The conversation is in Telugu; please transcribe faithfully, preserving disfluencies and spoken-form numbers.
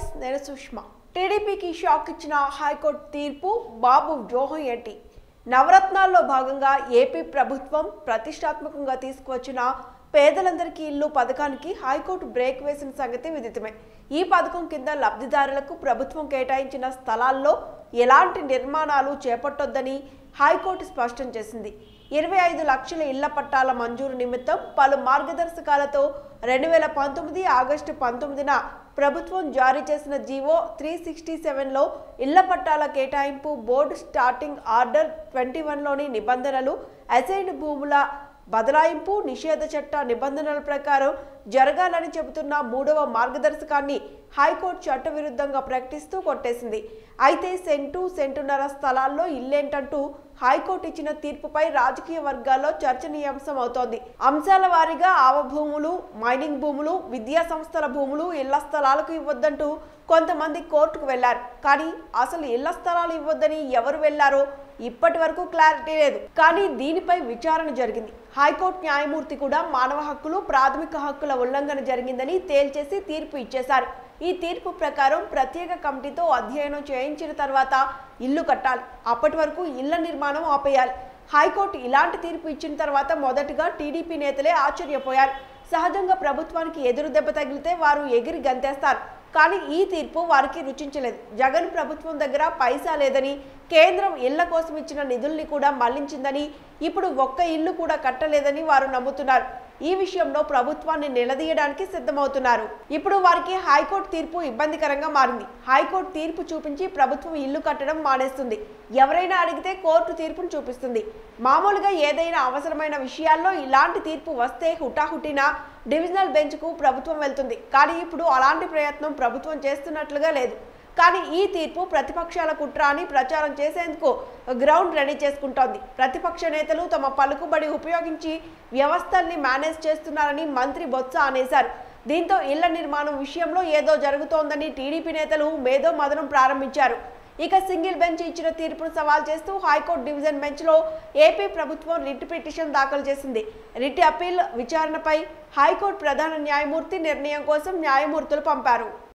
Manavoice Nera Sushma. T D P ki shock ichina High Court Teerpu Babu Joho Yeti. Navaratnallo Bhaganga A P Prabhutvam Pratishthatmakanga Teesukuvochina Pedalandariki Illu Padakaniki High Court break vesina Sangati Viditame. Ee Padakam kinda Labdhidarulaku Prabhutvam Ketayinchina Sthalallo Elanti Nirmanalu Chepattodani High Court Spashtam Chesindi. ఇరవై ఐదు లక్షల ఇళ్ల పట్టాల మంజూరు నిమిత్తం పలు మార్గదర్శకాలతో రెండు వేల పంతొమ్మిది ఆగస్టు పంతొమ్మిదిన ప్రభుత్వం జారీ చేసిన జీవో మూడు వందల అరవై ఏడు లో ఇళ్ల పట్టాల కేటాయింపు బోర్డు స్టార్టింగ్ ఆర్డర్ ఇరవై ఒకటి లోని నిబంధనలు అసైన్డ్ భూముల బదలాయింపు నిషేధ చట్ట నిబంధనల ప్రకారం జరగాలని చెబుతున్న మూడవ మార్గదర్శకాన్ని హైకోర్టు చట్టవిరుద్ధంగా ప్రకటిస్తూ కొట్టేసింది. అయితే సెంటు సెంటున్నర స్థలాల్లో ఇల్లేంటంటూ హైకోర్టు ఇచ్చిన తీర్పుపై రాజకీయ వర్గాల్లో చర్చనీయాంశం అవుతోంది. అంశాల వారీగా ఆవభూములు, మైనింగ్ భూములు, విద్యా సంస్థల భూములు ఇళ్ల స్థలాలకు ఇవ్వొద్దంటూ కొంతమంది కోర్టుకు వెళ్లారు. కానీ అసలు ఇళ్ల స్థలాలు ఇవ్వొద్దని ఎవరు వెళ్లారో ఇప్పటి వరకు క్లారిటీ లేదు. కానీ దీనిపై విచారణ జరిగింది. హైకోర్టు న్యాయమూర్తి కూడా మానవ హక్కులు, ప్రాథమిక హక్కుల ఉల్లంఘన జరిగిందని తేల్చేసి తీర్పు ఇచ్చేశారు. ఈ తీర్పు ప్రకారం ప్రత్యేక కమిటీతో అధ్యయనం చేయించిన తర్వాత ఇల్లు కట్టాలి, అప్పటి వరకు ఇళ్ల నిర్మాణం ఆపేయాలి. హైకోర్టు ఇలాంటి తీర్పు ఇచ్చిన తర్వాత మొదటగా టీడీపీ నేతలే ఆశ్చర్యపోయారు. సహజంగా ప్రభుత్వానికి ఎదురు దెబ్బ తగిలితే వారు ఎగిరి గంతేస్తారు. కానీ ఈ తీర్పు వారికి రుచించలేదు. జగన్ ప్రభుత్వం దగ్గర పైసా లేదని, కేంద్రం ఇళ్ల కోసం ఇచ్చిన నిధుల్ని కూడా మళ్లించిందని, ఇప్పుడు ఒక్క ఇల్లు కూడా కట్టలేదని వారు నమ్ముతున్నారు. ఈ విషయంలో ప్రభుత్వాన్ని నిలదీయడానికి సిద్ధమవుతున్నారు. ఇప్పుడు వారికి హైకోర్టు తీర్పు ఇబ్బందికరంగా మారింది. హైకోర్టు తీర్పు చూపించి ప్రభుత్వం ఇల్లు కట్టడం మానేస్తుంది. ఎవరైనా అడిగితే కోర్టు తీర్పును చూపిస్తుంది. మామూలుగా ఏదైనా అవసరమైన విషయాల్లో ఇలాంటి తీర్పు వస్తే హుటాహుటిన డివిజనల్ బెంచ్కు ప్రభుత్వం వెళ్తుంది. కానీ ఇప్పుడు అలాంటి ప్రయత్నం ప్రభుత్వం చేస్తున్నట్లుగా లేదు. కానీ ఈ తీర్పు ప్రతిపక్షాల కుట్ర అని ప్రచారం చేసేందుకు గ్రౌండ్ రెడీ చేసుకుంటోంది. ప్రతిపక్ష నేతలు తమ పలుకుబడి ఉపయోగించి వ్యవస్థల్ని మేనేజ్ చేస్తున్నారని మంత్రి బొత్స అనేశారు. దీంతో ఇళ్ల నిర్మాణం విషయంలో ఏదో జరుగుతోందని టీడీపీ నేతలు మేధో మదనం ప్రారంభించారు. ఇక సింగిల్ బెంచ్ ఇచ్చిన తీర్పును సవాల్ చేస్తూ హైకోర్టు డివిజన్ బెంచ్లో ఏపీ ప్రభుత్వం రిట్ పిటిషన్ దాఖలు చేసింది. రిట్ అప్పీల్ విచారణపై హైకోర్టు ప్రధాన న్యాయమూర్తి నిర్ణయం కోసం న్యాయమూర్తులు పంపారు.